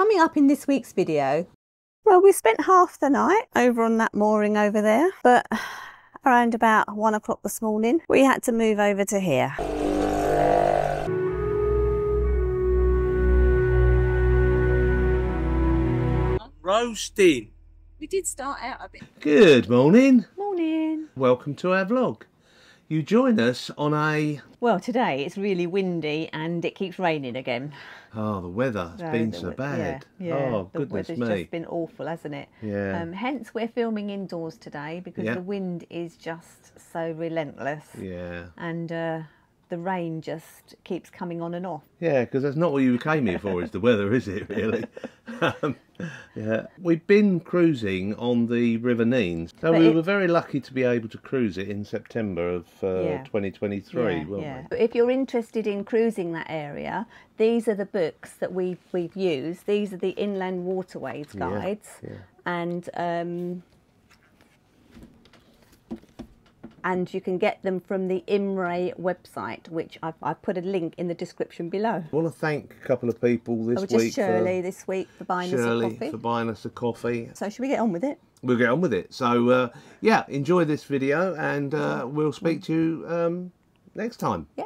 Coming up in this week's video. Well, we spent half the night over on that mooring over there, but around about 1 o'clock this morning, we had to move over to here. Roasting. We did start out a bit. Good morning. Morning. Welcome to our vlog. You join us on a... Well, today it's really windy and it keeps raining again. Oh, the weather has been so bad. Yeah, yeah. Oh, goodness me. The weather's just been awful, hasn't it? Yeah. Hence, we're filming indoors today because the wind is just so relentless. Yeah. And the rain just keeps coming on and off. Yeah, because that's not what you came here for, is the weather, is it, really? Yeah, we've been cruising on the River Nene, so we were very lucky to be able to cruise it in September of 2023, weren't we? If you're interested in cruising that area, these are the books that we've used. These are the Inland Waterways guides, and you can get them from the Imray website, which I've put a link in the description below. I want to thank a couple of people this week. Shirley this week for buying us a coffee. Shirley for buying us a coffee. So should we get on with it? We'll get on with it. So yeah, enjoy this video and we'll speak to you next time. Yeah.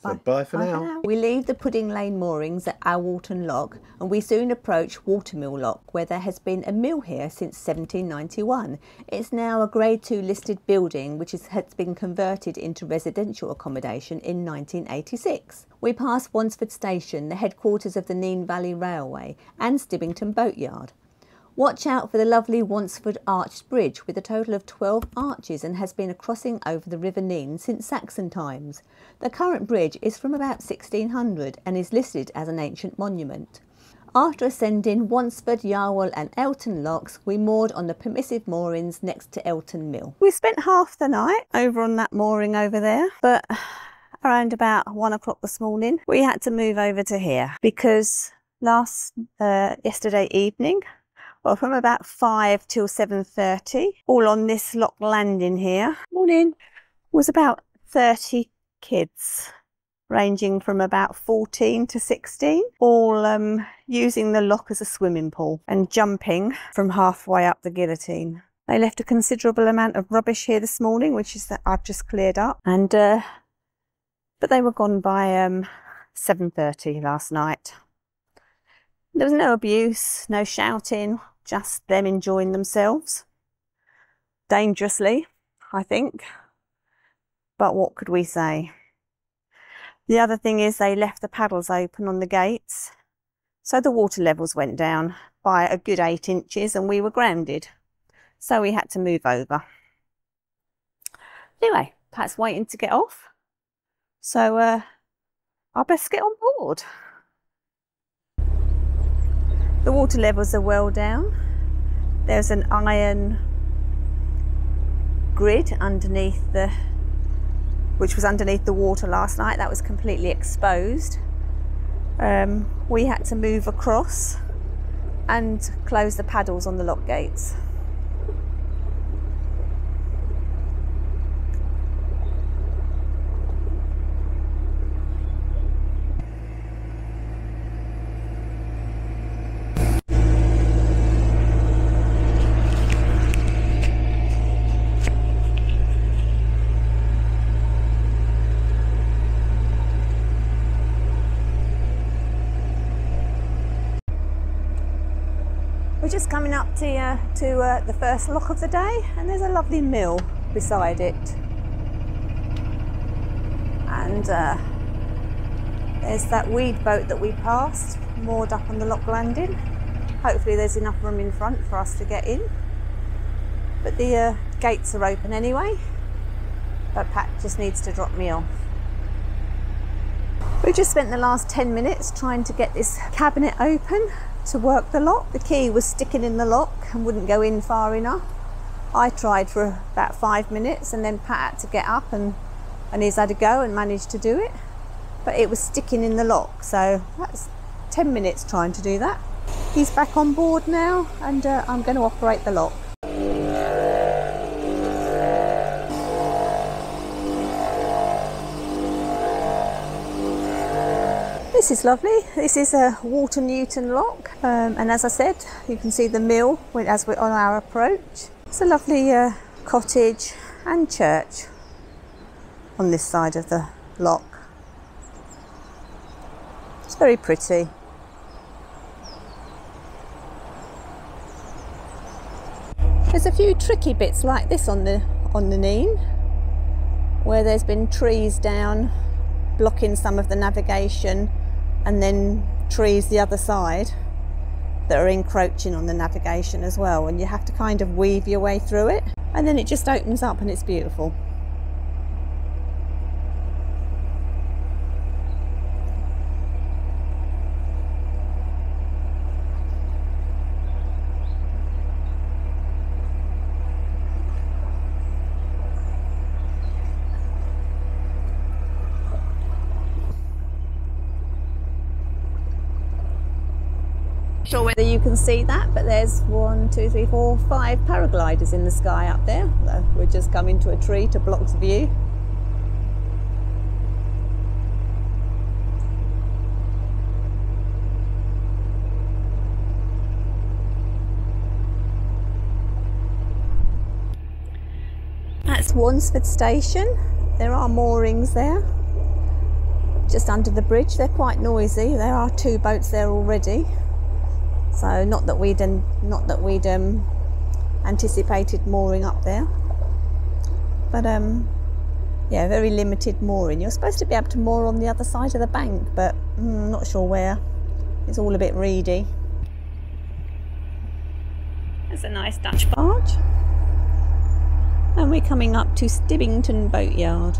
So bye for now. We leave the Pudding Lane moorings at Alwalton Lock and we soon approach Water Mill Lock, where there has been a mill here since 1791. It's now a Grade 2 listed building which has been converted into residential accommodation in 1986. We pass Wansford Station, the headquarters of the Nene Valley Railway, and Stibbington Boatyard. Watch out for the lovely Wansford arched bridge with a total of 12 arches and has been a crossing over the River Nene since Saxon times. The current bridge is from about 1600 and is listed as an ancient monument. After ascending Wansford, Yarwell and Elton locks, we moored on the permissive moorings next to Elton Mill. We spent half the night over on that mooring over there, but around about 1 o'clock this morning, we had to move over to here because yesterday evening, well, from about 5 till 7:30, all on this lock landing here. Morning. Was about 30 kids, ranging from about 14 to 16, all using the lock as a swimming pool and jumping from halfway up the guillotine. They left a considerable amount of rubbish here this morning, which is that I've just cleared up. And but they were gone by 7:30 last night. There was no abuse, no shouting, just them enjoying themselves. Dangerously, I think. But what could we say? The other thing is they left the paddles open on the gates, so the water levels went down by a good 8 inches and we were grounded. So we had to move over. Anyway, Pat's waiting to get off. So I best get on board. The water levels are well down. There's an iron grid underneath which was underneath the water last night. That was completely exposed. We had to move across and close the paddles on the lock gates. Just coming up to the first lock of the day, and there's a lovely mill beside it, and there's that weed boat that we passed moored up on the lock landing. Hopefully there's enough room in front for us to get in, but the gates are open anyway, but Pat just needs to drop me off. We've just spent the last 10 minutes trying to get this cabinet open to work the lock. The key was sticking in the lock and wouldn't go in far enough. I tried for about 5 minutes and then Pat had to get up and he's had a go and managed to do it, but it was sticking in the lock, so that's 10 minutes trying to do that. He's back on board now and I'm going to operate the lock. This This is lovely. This is a Water Newton Lock, and as I said, you can see the mill as we're on our approach. It's a lovely cottage and church on this side of the lock. It's very pretty. There's a few tricky bits like this on the Nene, where there's been trees down blocking some of the navigation, and then trees the other side that are encroaching on the navigation as well, and you have to kind of weave your way through it, and then it just opens up and it's beautiful. Sure whether you can see that, but there's 5 paragliders in the sky up there. We're just coming to a tree to block the view. That's Wansford Station. There are moorings there just under the bridge. They're quite noisy. There are 2 boats there already. So not that we'd anticipated mooring up there, but yeah, very limited mooring. You're supposed to be able to moor on the other side of the bank, but not sure where. It's all a bit reedy. There's a nice Dutch barge, and we're coming up to Stibbington Boatyard.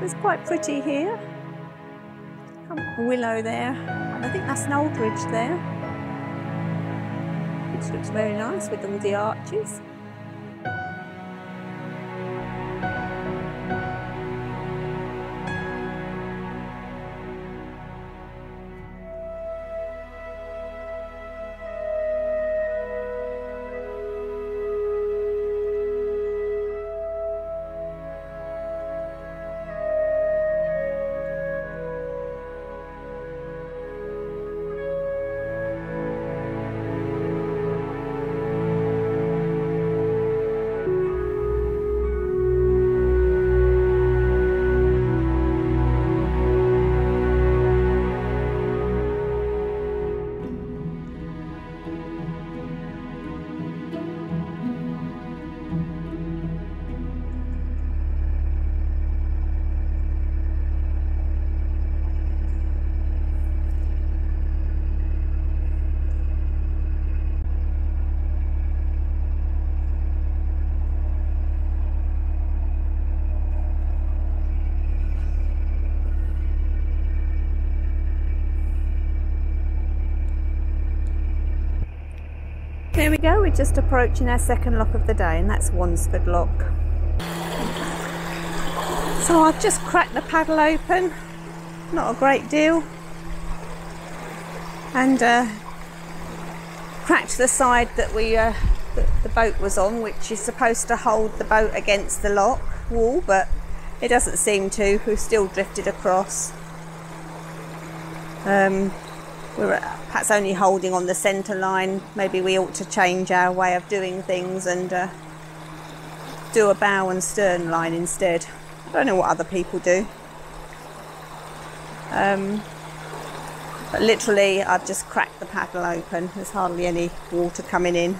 It's quite pretty here. A willow there, and I think that's an old bridge there, which looks very nice with all the arches. There we go, we're just approaching our second lock of the day, and that's Wansford Lock. So I've just cracked the paddle open, not a great deal, and cracked the side that the boat was on, which is supposed to hold the boat against the lock wall, but it doesn't seem to. We've still drifted across. We're perhaps only holding on the centre line. Maybe we ought to change our way of doing things and do a bow and stern line instead. I don't know what other people do. But literally, I've just cracked the paddle open. There's hardly any water coming in.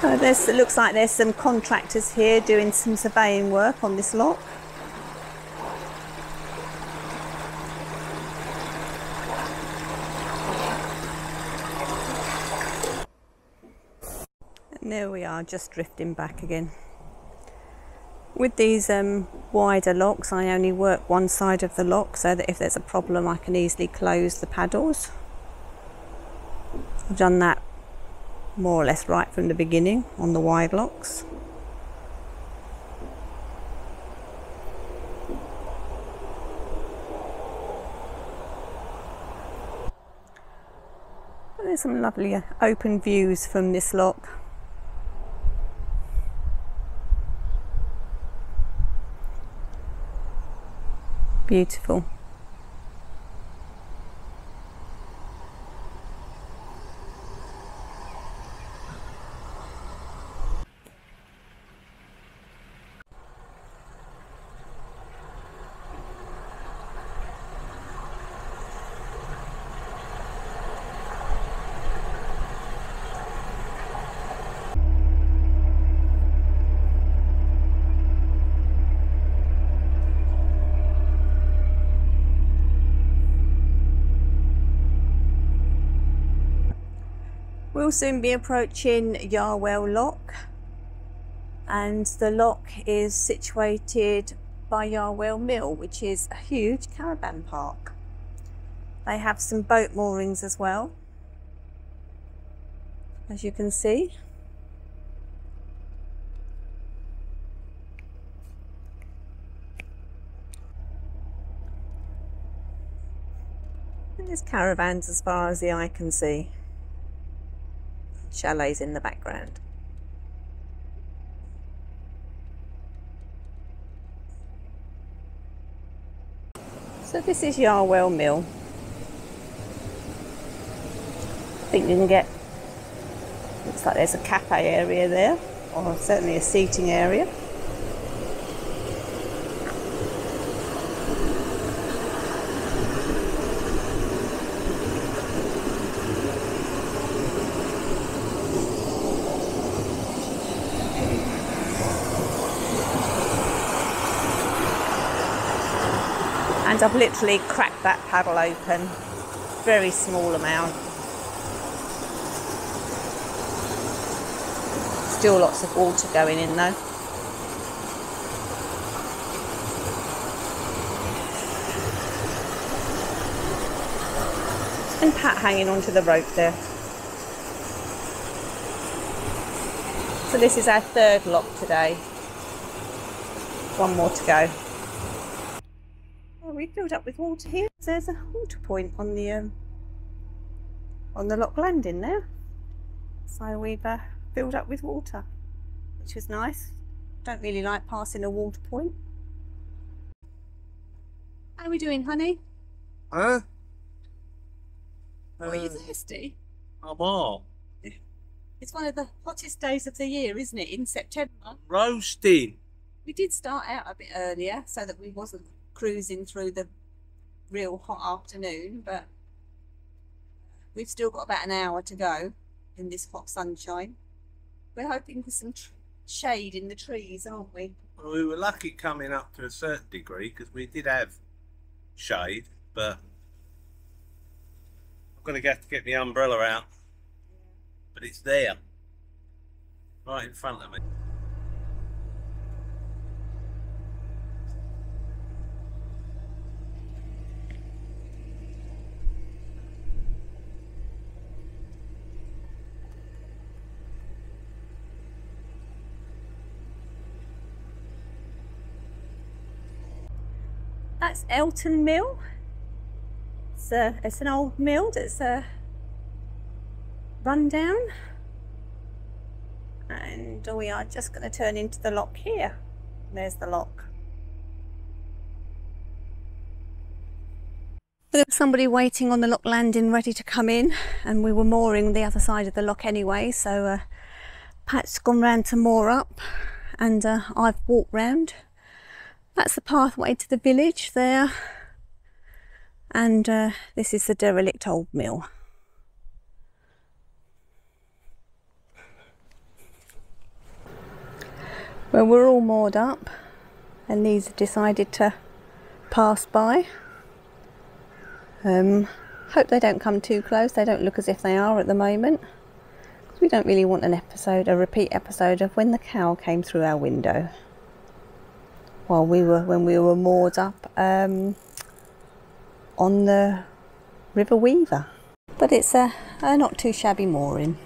So it looks like there's some contractors here doing some surveying work on this lock. And there we are, just drifting back again. With these wider locks, I only work one side of the lock so that if there's a problem I can easily close the paddles. I've done that more or less right from the beginning on the wide locks. And there's some lovely open views from this lock. Beautiful. We'll soon be approaching Yarwell Lock, and the lock is situated by Yarwell Mill, which is a huge caravan park. They have some boat moorings as well, as you can see. And there's caravans as far as the eye can see. Chalets in the background. So this is Yarwell Mill. I think you can get, looks like there's a cafe area there, or certainly a seating area. And I've literally cracked that paddle open, very small amount. Still lots of water going in though. And Pat hanging onto the rope there. So this is our third lock today. One more to go. We filled up with water here. There's a water point on the lock landing there, so we've filled up with water, which was nice. Don't really like passing a water point. How are we doing, honey? Huh? Are you thirsty? I'm all. It's one of the hottest days of the year, isn't it? In September. Roasting. We did start out a bit earlier so that we wasn't cruising through the real hot afternoon, but we've still got about an hour to go in this hot sunshine. We're hoping for some shade in the trees, aren't we? Well, we were lucky coming up to a certain degree because we did have shade, but I'm going to have to get the umbrella out, but it's there, right in front of me. That's Elton Mill. It's an old mill that's run down. And we are just going to turn into the lock here. There's the lock. There's somebody waiting on the lock landing ready to come in, and we were mooring the other side of the lock anyway, so Pat's gone round to moor up and I've walked round. That's the pathway to the village there, and this is the derelict old mill. Well, we're all moored up and these have decided to pass by. Hope they don't come too close. They don't look as if they are at the moment, because we don't really want a repeat episode of when the cow came through our window while when we were moored up on the River Weaver. But it's a not too shabby mooring.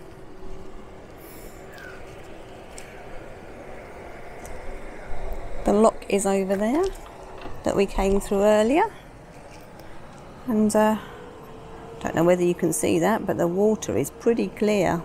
The lock is over there that we came through earlier, and I don't know whether you can see that, but the water is pretty clear.